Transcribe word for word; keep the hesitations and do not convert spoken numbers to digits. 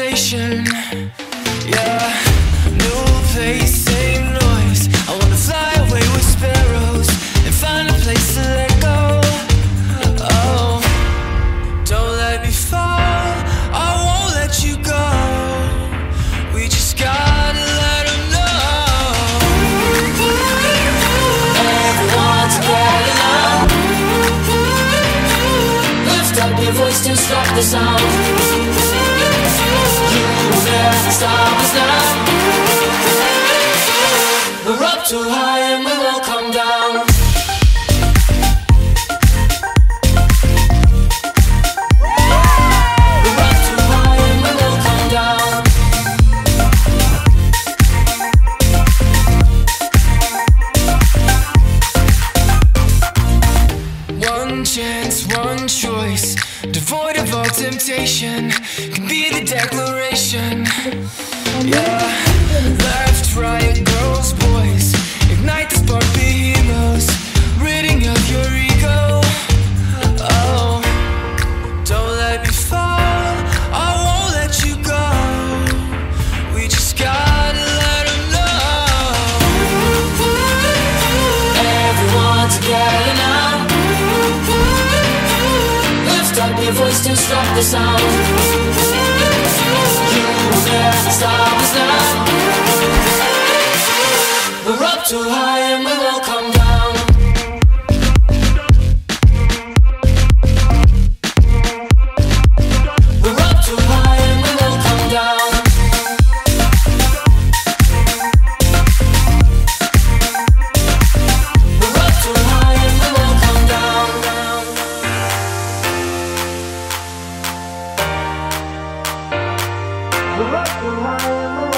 sensation, yeah. New place, same noise. I wanna fly away with sparrows and find a place to let go. Oh, don't let me fall, I won't let you go. We just gotta let them know. Everyone together now, lift up your voice to stop the sound. The storm is now. We're up too high and we won't come down. We're up too high and we won't come down. One chance, one choice, devoid of all temptation, can be the declaration. Yeah, left, right, girls, boys, ignite the spark, be heroes, ridding of your ego. Oh, don't let me fall, I won't let you go. We just gotta let them know. Everyone together now, lift up your voice to stop the sound. Stop us now. We're up too high and we won't come down. We're up too high.